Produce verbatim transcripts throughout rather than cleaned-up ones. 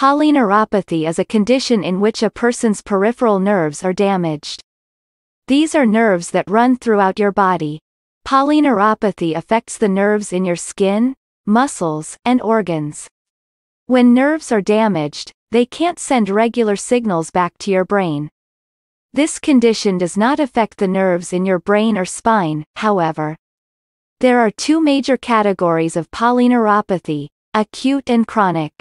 Polyneuropathy is a condition in which a person's peripheral nerves are damaged. These are nerves that run throughout your body. Polyneuropathy affects the nerves in your skin, muscles, and organs. When nerves are damaged, they can't send regular signals back to your brain. This condition does not affect the nerves in your brain or spine, however. There are two major categories of polyneuropathy, acute and chronic.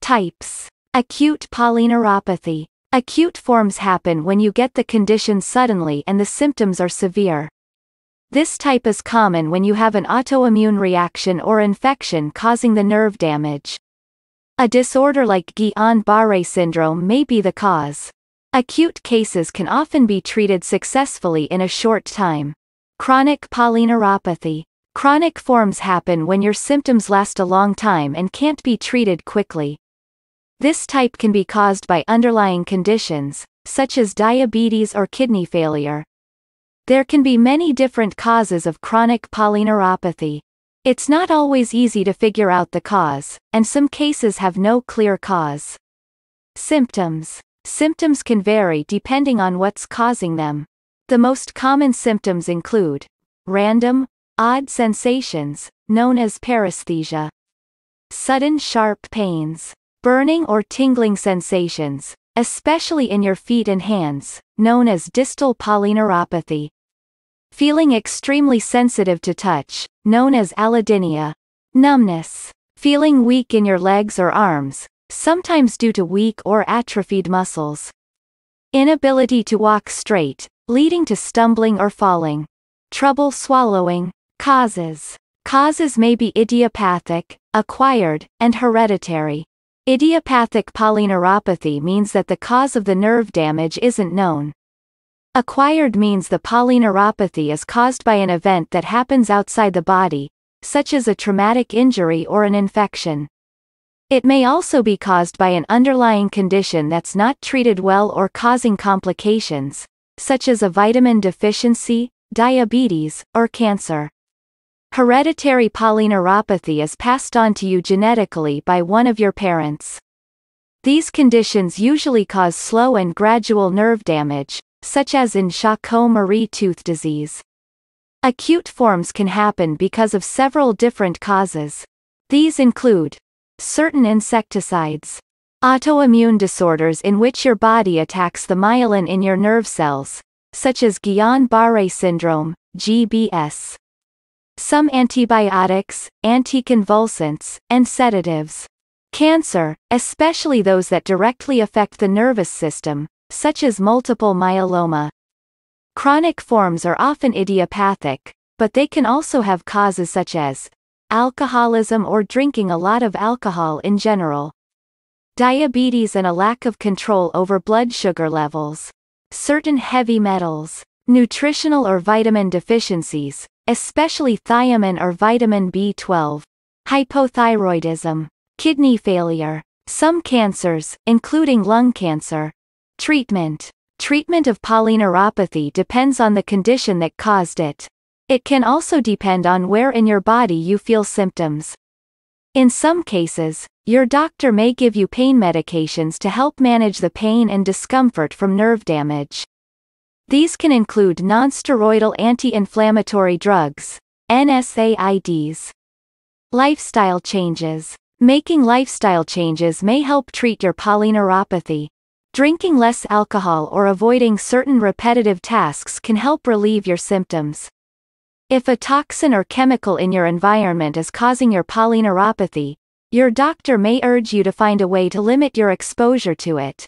Types. Acute polyneuropathy. Acute forms happen when you get the condition suddenly and the symptoms are severe. This type is common when you have an autoimmune reaction or infection causing the nerve damage. A disorder like Guillain-Barré syndrome may be the cause. Acute cases can often be treated successfully in a short time. Chronic polyneuropathy. Chronic forms happen when your symptoms last a long time and can't be treated quickly. This type can be caused by underlying conditions, such as diabetes or kidney failure. There can be many different causes of chronic polyneuropathy. It's not always easy to figure out the cause, and some cases have no clear cause. Symptoms. Symptoms can vary depending on what's causing them. The most common symptoms include random, odd sensations, known as paresthesia, sudden sharp pains, burning or tingling sensations, especially in your feet and hands, known as distal polyneuropathy. Feeling extremely sensitive to touch, known as allodynia. Numbness. Feeling weak in your legs or arms, sometimes due to weak or atrophied muscles. Inability to walk straight, leading to stumbling or falling. Trouble swallowing. Causes. Causes may be idiopathic, acquired, and hereditary. Idiopathic polyneuropathy means that the cause of the nerve damage isn't known. Acquired means the polyneuropathy is caused by an event that happens outside the body, such as a traumatic injury or an infection. It may also be caused by an underlying condition that's not treated well or causing complications, such as a vitamin deficiency, diabetes, or cancer. Hereditary polyneuropathy is passed on to you genetically by one of your parents. These conditions usually cause slow and gradual nerve damage, such as in Charcot-Marie-Tooth disease. Acute forms can happen because of several different causes. These include certain insecticides, autoimmune disorders in which your body attacks the myelin in your nerve cells, such as Guillain-Barré syndrome, G B S. Some antibiotics, anticonvulsants, and sedatives. Cancer, especially those that directly affect the nervous system, such as multiple myeloma. Chronic forms are often idiopathic, but they can also have causes such as alcoholism or drinking a lot of alcohol in general, diabetes and a lack of control over blood sugar levels, certain heavy metals, nutritional or vitamin deficiencies, especially thiamine or vitamin B twelve, hypothyroidism, kidney failure, some cancers, including lung cancer. Treatment. Treatment of polyneuropathy depends on the condition that caused it. It can also depend on where in your body you feel symptoms. In some cases, your doctor may give you pain medications to help manage the pain and discomfort from nerve damage. These can include nonsteroidal anti-inflammatory drugs, N S A I Ds. Lifestyle changes. Making lifestyle changes may help treat your polyneuropathy. Drinking less alcohol or avoiding certain repetitive tasks can help relieve your symptoms. If a toxin or chemical in your environment is causing your polyneuropathy, your doctor may urge you to find a way to limit your exposure to it.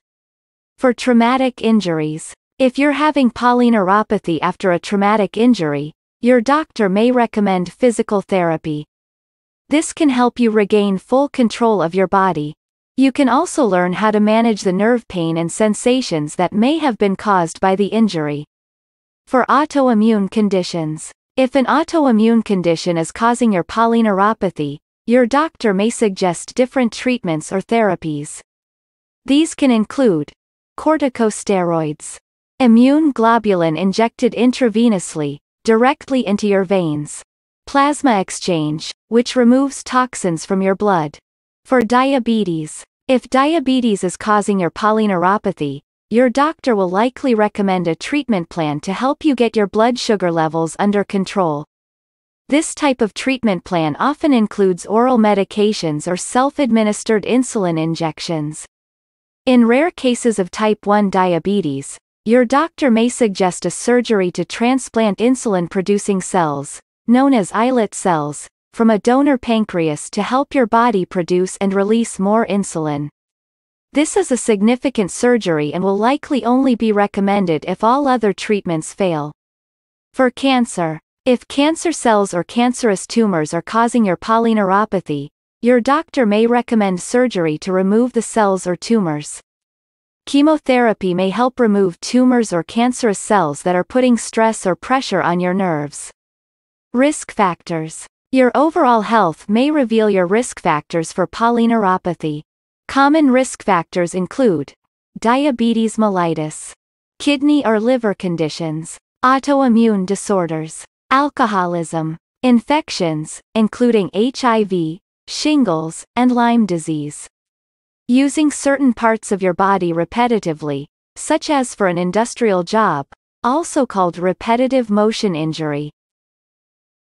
For traumatic injuries. If you're having polyneuropathy after a traumatic injury, your doctor may recommend physical therapy. This can help you regain full control of your body. You can also learn how to manage the nerve pain and sensations that may have been caused by the injury. For autoimmune conditions, if an autoimmune condition is causing your polyneuropathy, your doctor may suggest different treatments or therapies. These can include corticosteroids. Immune globulin injected intravenously, directly into your veins. Plasma exchange, which removes toxins from your blood. For diabetes, If diabetes is causing your polyneuropathy, your doctor will likely recommend a treatment plan to help you get your blood sugar levels under control. This type of treatment plan often includes oral medications or self-administered insulin injections. In rare cases of type one diabetes, your doctor may suggest a surgery to transplant insulin-producing cells, known as islet cells, from a donor pancreas to help your body produce and release more insulin. This is a significant surgery and will likely only be recommended if all other treatments fail. For cancer, if cancer cells or cancerous tumors are causing your polyneuropathy, your doctor may recommend surgery to remove the cells or tumors. Chemotherapy may help remove tumors or cancerous cells that are putting stress or pressure on your nerves. Risk factors. Your overall health may reveal your risk factors for polyneuropathy. Common risk factors include diabetes mellitus, kidney or liver conditions, autoimmune disorders, alcoholism, infections, including H I V, shingles, and Lyme disease. Using certain parts of your body repetitively, such as for an industrial job, also called repetitive motion injury,